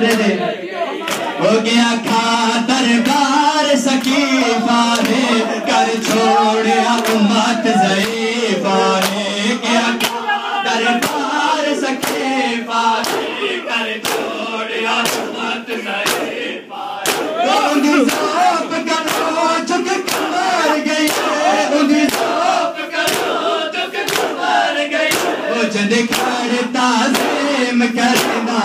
दूसरे से हो गया खातर कार सकीफा ने कर छोड़े अब मत ज़ईफ़ा ने क्या खातर कार सकीफा ने कर छोड़े अब मत ज़ईफ़ा ने उन्हें साफ करो जो कि खबर गई है उन्हें साफ करो जो कि खबर गई है वो जने करता ज़िम करना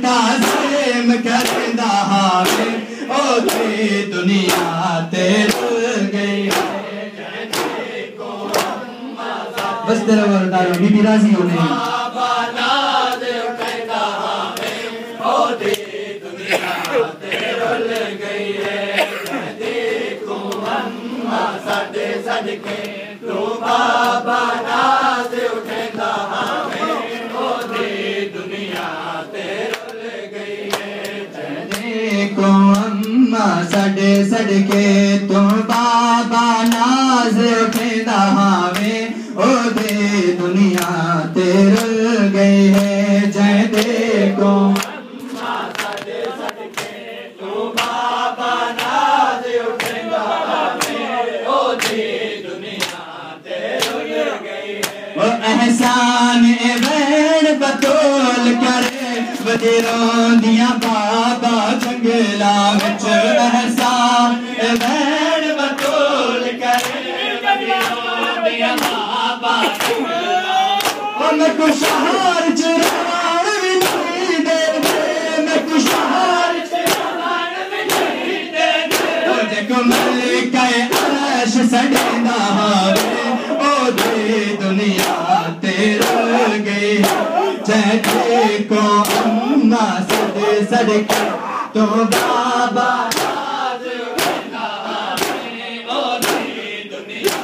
ताज़ीम करदा हावे ओ तेरी दुनिया तेरे गई बस तेरा वर्दा बीबी राजी होने सड़े सड़के तुम बाबा नाज उठेदा हावे ओ दे दुनिया तेरे गई है जय देखो सड़े सड़के तुम बाबा नाज उठेदा हावे ओ दे दुनिया तेरे गई है वो एहसान बहन बतौल करे वजीरों दिया बाबा जंगला को अम्मा सदे सड़के तो बाबा नाज उठेदा हावे ओ तेरी दुनिया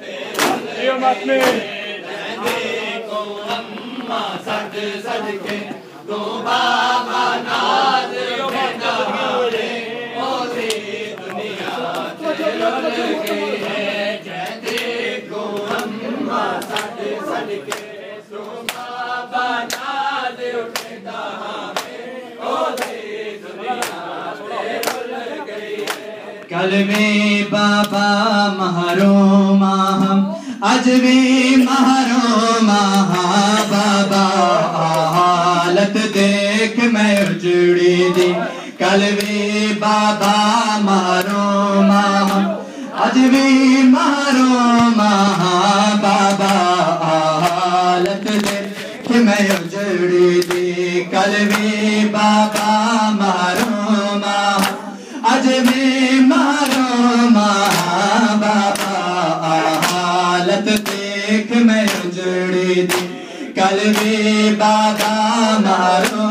तेरे गई को अम्मा सदे सड़के तो बाबा नाज उठेदा हावे ओ तेरी दुनिया तेरे गई है जय को अम्मा सदे सड़के तो बाबा कल में बाबा महरों माहम आज भी महरों महा बाबा हालत देख मैं उजड़ी दी कल में बाबा महरों माहम आज भी महरों महा बाबा हालत देख मैं उजड़ी दी कल में बाबा महरों माहम आज भी देख मैं उजड़ी दी कल भी बाबा मारो